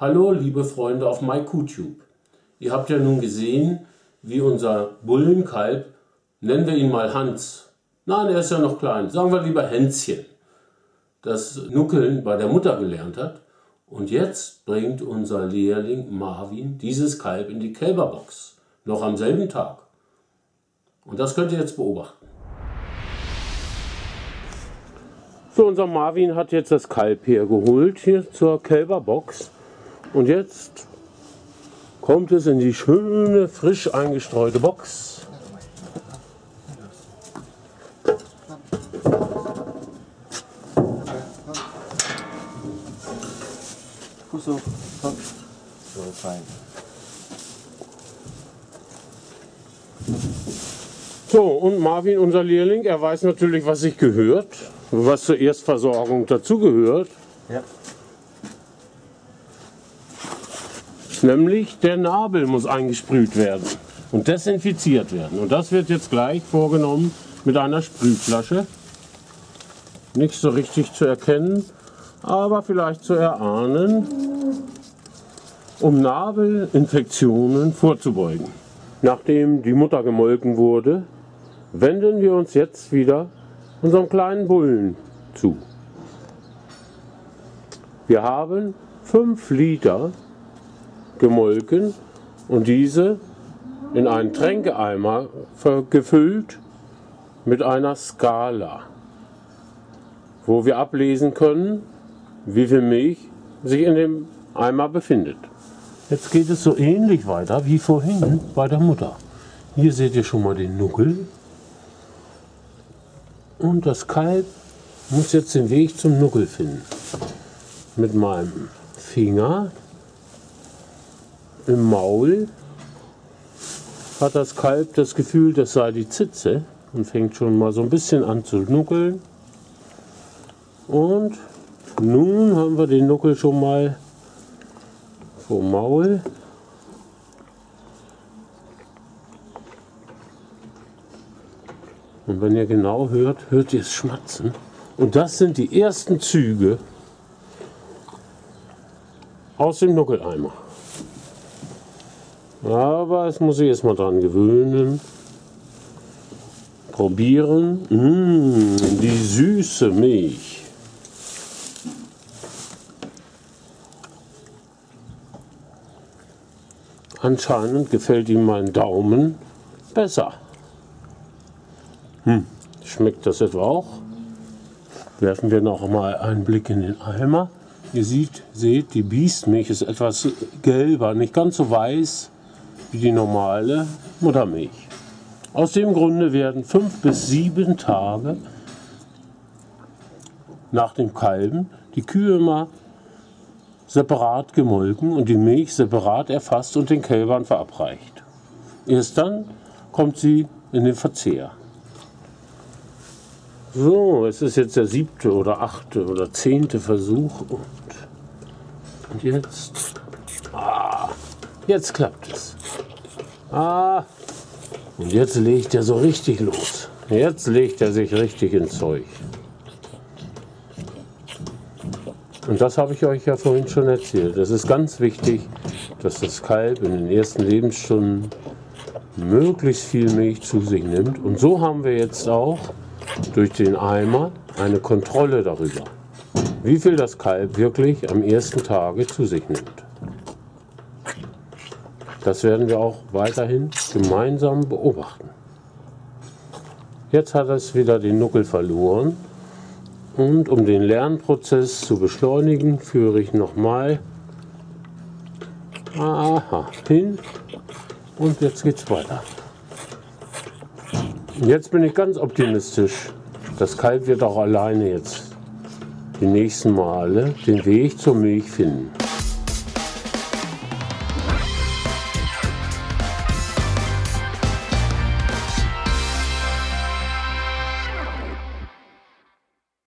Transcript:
Hallo liebe Freunde auf My KuhTube. Ihr habt ja nun gesehen, wie unser Bullenkalb, nennen wir ihn mal Hans. Nein, er ist ja noch klein, sagen wir lieber Hänschen, das Nuckeln bei der Mutter gelernt hat. Und jetzt bringt unser Lehrling Marvin dieses Kalb in die Kälberbox, noch am selben Tag. Und das könnt ihr jetzt beobachten. So, unser Marvin hat jetzt das Kalb hergeholt, hier zur Kälberbox. Und jetzt kommt es in die schöne, frisch eingestreute Box. So fein. So, und Marvin, unser Lehrling, er weiß natürlich, was sich gehört, was zur Erstversorgung dazugehört. Ja. Nämlich der Nabel muss eingesprüht werden und desinfiziert werden. Und das wird jetzt gleich vorgenommen mit einer Sprühflasche. Nicht so richtig zu erkennen, aber vielleicht zu erahnen, um Nabelinfektionen vorzubeugen. Nachdem die Mutter gemolken wurde, wenden wir uns jetzt wieder unserem kleinen Bullen zu. Wir haben 5 Liter gemolken und diese in einen Tränkeeimer gefüllt mit einer Skala, wo wir ablesen können, wie viel Milch sich in dem Eimer befindet. Jetzt geht es so ähnlich weiter wie vorhin bei der Mutter. Hier seht ihr schon mal den Nuckel. Und das Kalb muss jetzt den Weg zum Nuckel finden. Mit meinem Finger im Maul hat das Kalb das Gefühl, das sei die Zitze und fängt schon mal so ein bisschen an zu nuckeln. Und nun haben wir den Nuckel schon mal vom Maul. Und wenn ihr genau hört, hört ihr es schmatzen. Und das sind die ersten Züge aus dem Nuckeleimer. Aber es muss ich erst mal dran gewöhnen. Probieren. Die süße Milch. Anscheinend gefällt ihm mein Daumen besser. Schmeckt das etwa auch? Werfen wir noch mal einen Blick in den Eimer. Ihr seht, die Biestmilch ist etwas gelber, nicht ganz so weiß wie die normale Muttermilch. Aus dem Grunde werden 5 bis 7 Tage nach dem Kalben die Kühe immer separat gemolken und die Milch separat erfasst und den Kälbern verabreicht. Erst dann kommt sie in den Verzehr. So, es ist jetzt der 7. oder 8. oder 10. Versuch und jetzt... Jetzt klappt es. Und jetzt legt er so richtig los. Jetzt legt er sich richtig ins Zeug. Und das habe ich euch ja vorhin schon erzählt. Es ist ganz wichtig, dass das Kalb in den ersten Lebensstunden möglichst viel Milch zu sich nimmt. Und so haben wir jetzt auch durch den Eimer eine Kontrolle darüber, wie viel das Kalb wirklich am ersten Tage zu sich nimmt. Das werden wir auch weiterhin gemeinsam beobachten. Jetzt hat es wieder den Nuckel verloren. Und um den Lernprozess zu beschleunigen, führe ich nochmal hin. Und jetzt geht's weiter. Jetzt bin ich ganz optimistisch. Das Kalb wird auch alleine jetzt die nächsten Male den Weg zur Milch finden.